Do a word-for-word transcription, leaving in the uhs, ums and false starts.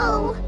Oh!